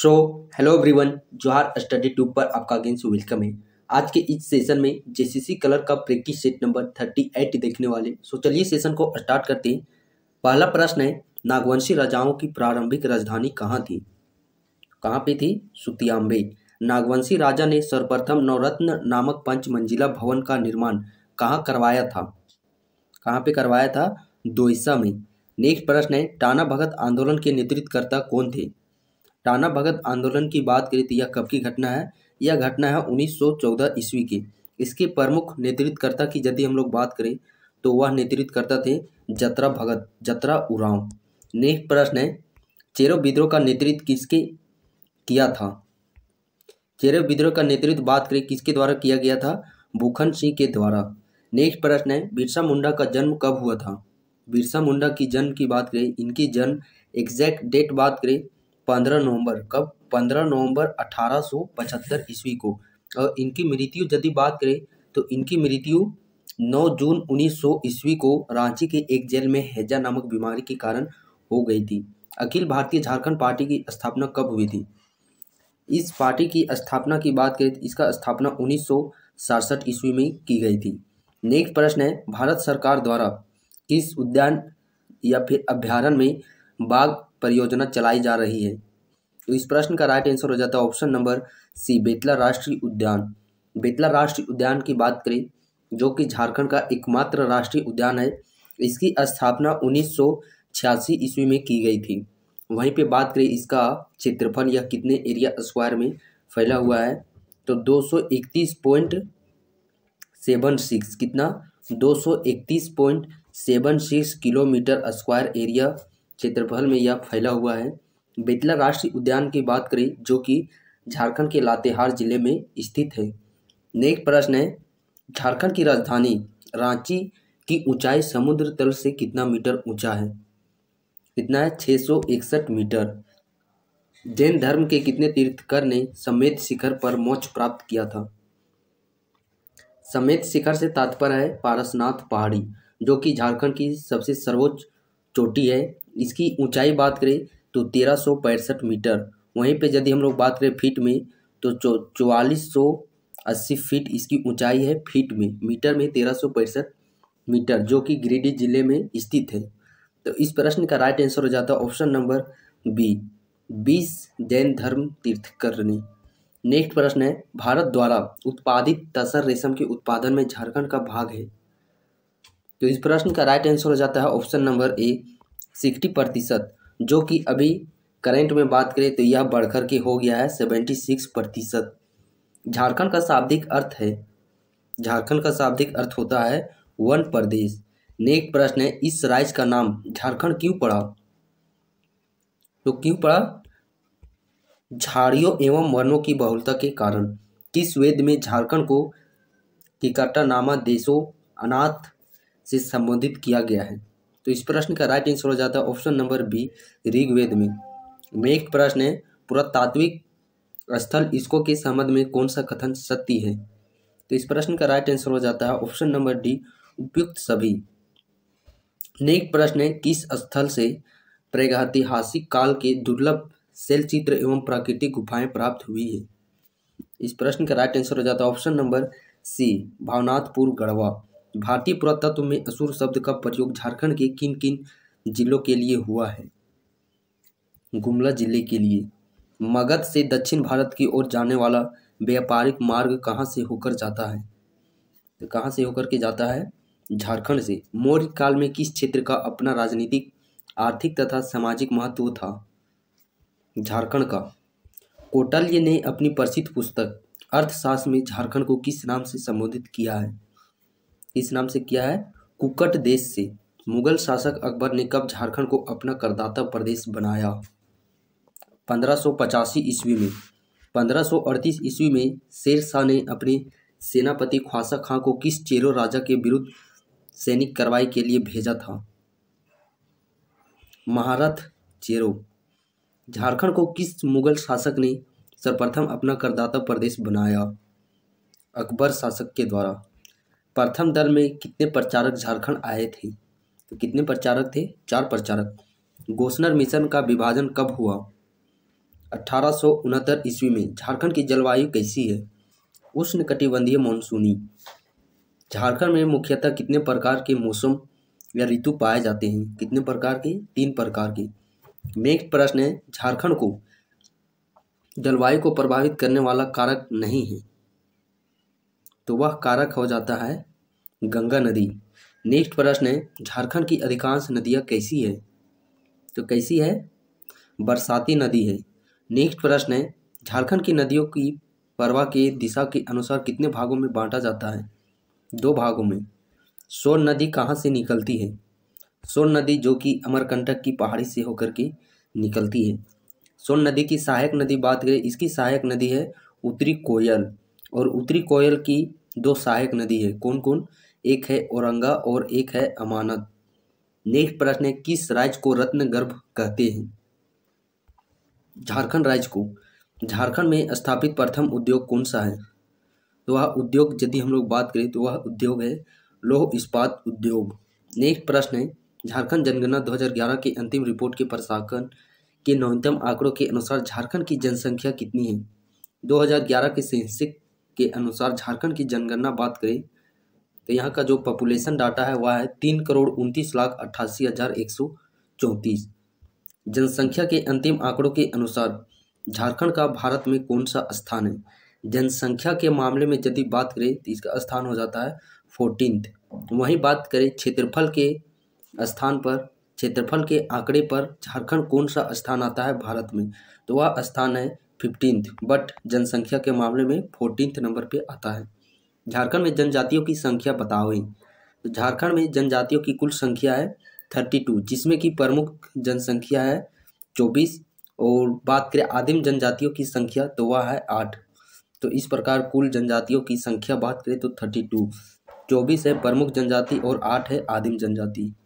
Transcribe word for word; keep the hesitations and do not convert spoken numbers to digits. सो hello everyone, जोहार study tube पर आपका अगेन से वेलकम है। आज के इस सेशन में जेसीसी कलर का प्रैक्टिस सेट नंबर अड़तीस देखने वाले। सो चलिए सेशन को स्टार्ट करते हैं। पहला प्रश्न है, नागवंशी राजाओं की प्रारंभिक राजधानी कहाँ थी? कहाँ पे थी? सुतियांबे। नागवंशी राजा ने सर्वप्रथम नवरत्न नामक पंच मंजिला भवन का निर्माण कहाँ करवाया था? कहाँ पे करवाया था? दोईसा में। नेक्स्ट प्रश्न है, टाना भगत आंदोलन के नेतृत्वकर्ता कौन थे? टाना भगत आंदोलन की बात करें तो यह कब की घटना है? यह घटना है उन्नीस सौ चौदह ईस्वी की। इसके प्रमुख नेतृत्वकर्ता की यदि हम लोग बात करें तो वह नेतृत्वकर्ता थे जत्रा भगत, जत्रा उराव। नेक्स्ट प्रश्न है, चेरो विद्रोह का नेतृत्व किसके किया था? चेरो विद्रोह का नेतृत्व बात करें किसके द्वारा किया गया था? भूखन सिंह के द्वारा। नेक्स्ट प्रश्न है, बिरसा मुंडा का जन्म कब हुआ था? बिरसा मुंडा की जन्म की बात करें, इनकी जन्म एग्जैक्ट डेट बात करें पंद्रह नवंबर। कब? पंद्रह नवंबर अठारह सौ पचहत्तर ईस्वी को। और इनकी मृत्यु यदि बात करें तो इनकी मृत्यु नौ जून उन्नीस सौ ईस्वी को रांची के एक जेल में हैजा नामक बीमारी के कारण हो गई थी। अखिल भारतीय झारखंड पार्टी की स्थापना कब हुई थी? इस पार्टी की स्थापना की बात करें तो इसका स्थापना उन्नीस सौ सड़सठ ईस्वी में की गई थी। नेक्स्ट प्रश्न है, भारत सरकार द्वारा किस उद्यान या फिर अभ्यारण्य में बाघ परियोजना चलाई जा रही है? तो इस प्रश्न का राइट आंसर हो जाता है ऑप्शन नंबर सी, बेतला राष्ट्रीय उद्यान। बेतला राष्ट्रीय उद्यान की बात करें जो कि झारखंड का एकमात्र राष्ट्रीय उद्यान है, इसकी स्थापना उन्नीस सौ छियासी ईस्वी में की गई थी। वहीं पे बात करें इसका क्षेत्रफल या कितने एरिया स्क्वायर में फैला हुआ है तो दो सौ इकतीस पॉइंट सेवन सिक्स कितना दो सौ इकतीस point seven six kilometre square area क्षेत्रफल में यह फैला हुआ है। बेतला राष्ट्रीय उद्यान की बात करें जो कि झारखंड के लातेहार जिले में स्थित है। नेक्स्ट प्रश्न है, झारखंड की राजधानी रांची की ऊंचाई समुद्र तल से कितना मीटर ऊंचा है? कितना है? छः सौ इकसठ मीटर। जैन धर्म के कितने तीर्थकर ने समेत शिखर पर मोक्ष प्राप्त किया था? समेत शिखर से तात्पर्य है पारसनाथ पहाड़ी जो कि झारखंड की सबसे सर्वोच्च चोटी है। इसकी ऊंचाई बात करें तो तेरह सौ पैंसठ मीटर। वहीं पे यदि हम लोग बात करें फीट में तो चौवालीस सौ अस्सी फीट इसकी ऊंचाई है फीट में, मीटर में तेरह सौ पैंसठ मीटर जो कि गिरिडीह जिले में स्थित है। तो इस प्रश्न का राइट आंसर हो जाता है ऑप्शन नंबर बी, बीस जैन धर्म तीर्थकर ने। नेक्स्ट प्रश्न है, भारत द्वारा उत्पादित तसर रेशम के उत्पादन में झारखंड का भाग है? तो इस प्रश्न का राइट आंसर हो जाता है ऑप्शन नंबर ए, साठ प्रतिशत, जो कि अभी करेंट में बात करें तो यह बढ़कर के हो गया है छिहत्तर प्रतिशत। झारखंड का शाब्दिक अर्थ है, झारखंड का शाब्दिक अर्थ होता है वन प्रदेश। नेक्स्ट प्रश्न है, इस राज्य का नाम झारखंड क्यों पड़ा? तो क्यों पड़ा? झाड़ियों एवं वनों की बहुलता के कारण। किस वेद में झारखंड को टिकटानामा देशों अनाथ से संबोधित किया गया है? तो इस प्रश्न का राइट आंसर हो जाता है ऑप्शन नंबर बी, ऋग्वेद में। नेक्स्ट प्रश्न है, पुरातात्विक स्थल इसको के संबंध में कौन सा कथन सत्य है? तो इस प्रश्न का राइट आंसर हो जाता है ऑप्शन नंबर डी, उपयुक्त सभी। नेक्स्ट प्रश्न है, किस स्थल से प्रागैतिहासिक काल के दुर्लभ शैलचित्र एवं प्राकृतिक गुफाएं प्राप्त हुई है? इस प्रश्न का राइट आंसर हो जाता है option number C, Bhawanathpur Garhwa. भारतीय पुरातत्व में असुर शब्द का प्रयोग झारखंड के किन किन जिलों के लिए हुआ है? गुमला जिले के लिए। मगध से दक्षिण भारत की ओर जाने वाला व्यापारिक मार्ग कहाँ से होकर जाता है? तो कहाँ से होकर के जाता है? झारखंड से। मौर्य काल में किस क्षेत्र का अपना राजनीतिक, आर्थिक तथा सामाजिक महत्व था? झारखंड का। कौटिल्य ने अपनी प्रसिद्ध पुस्तक अर्थशास्त्र में झारखंड को किस नाम से संबोधित किया है? इस नाम से क्या है? कुक्कट देश से। मुगल शासक अकबर ने कब झारखंड को अपना करदाता प्रदेश बनाया? पंद्रह सौ पचासी ईस्वी में। पंद्रह सौ अड़तीस ईस्वी में शेरशाह ने अपने सेनापति ख्वाजा खां को किस चेरो राजा के विरुद्ध सैनिक कार्रवाई के लिए भेजा था? महारथ चेरो। झारखंड को किस मुगल शासक ने सर्वप्रथम अपना करदाता प्रदेश बनाया? अकबर शासक के द्वारा। प्रथम दल में कितने प्रचारक झारखंड आए थे? तो कितने प्रचारक थे? चार प्रचारक। गोसनर मिशन का विभाजन कब हुआ? अठारह सौ उनहत्तर ईस्वी में झारखंड की जलवायु कैसी है? उष्ण कटिबंधीय मानसूनी। झारखंड में मुख्यतः कितने प्रकार के मौसम या ऋतु पाए जाते हैं? कितने प्रकार के? तीन प्रकार के। नेक्स्ट प्रश्न है, झारखंड को जलवायु को प्रभावित करने वाला कारक नहीं है तो वह कारक हो जाता है गंगा नदी। नेक्स्ट प्रश्न है, झारखंड की अधिकांश नदियाँ कैसी है? तो कैसी है? बरसाती नदी है। नेक्स्ट प्रश्न है, झारखंड की नदियों की प्रवाह की दिशा के अनुसार कितने भागों में बांटा जाता है? दो भागों में। सोन नदी कहाँ से निकलती है? सोन नदी जो कि अमरकंटक की पहाड़ी से होकर के निकलती है। सोन नदी की सहायक नदी बात करें, इसकी सहायक नदी है उत्तरी कोयल, और उत्तरी कोयल की दो सहायक नदी है। कौन कौन? एक है औरंगा और एक है अमानत। नेक्स्ट प्रश्न है, किस राज्य को रत्न गर्भ कहते हैं? झारखंड राज्य को। झारखंड में स्थापित प्रथम उद्योग कौन सा है? तो वह उद्योग यदि हम लोग बात करें तो वह उद्योग है लौह इस्पात उद्योग। नेक्स्ट प्रश्न है, झारखंड जनगणना दो हज़ार ग्यारह के अंतिम रिपोर्ट के प्रशासन के न्यूनतम आंकड़ों के अनुसार झारखंड की जनसंख्या कितनी है? दो हज़ार ग्यारह के सेंसस के अनुसार झारखंड की जनगणना बात करें तो यहाँ का जो पॉपुलेशन डाटा है वह है तीन करोड़ उनतीस लाख अट्ठासी हज़ार एक सौ चौंतीस। जनसंख्या के अंतिम आंकड़ों के अनुसार झारखंड का भारत में कौन सा स्थान है? जनसंख्या के मामले में यदि बात करें तो इसका स्थान हो जाता है फोर्टीन्थ। वहीं बात करें क्षेत्रफल के स्थान पर, क्षेत्रफल के आंकड़े पर झारखंड कौन सा स्थान आता है भारत में? तो वह स्थान है फिफ्टीन्थ, बट जनसंख्या के मामले में फोर्टीन्थ नंबर पे आता है। झारखंड में जनजातियों की संख्या बताओ। तो झारखंड में जनजातियों की कुल संख्या है थर्टी टू, जिसमें की प्रमुख जनसंख्या है चौबीस, और बात करें आदिम जनजातियों की संख्या तो वह है आठ। तो इस प्रकार कुल जनजातियों की संख्या बात करें तो थर्टी टू, चौबीस है प्रमुख जनजाति और आठ है आदिम जनजाति।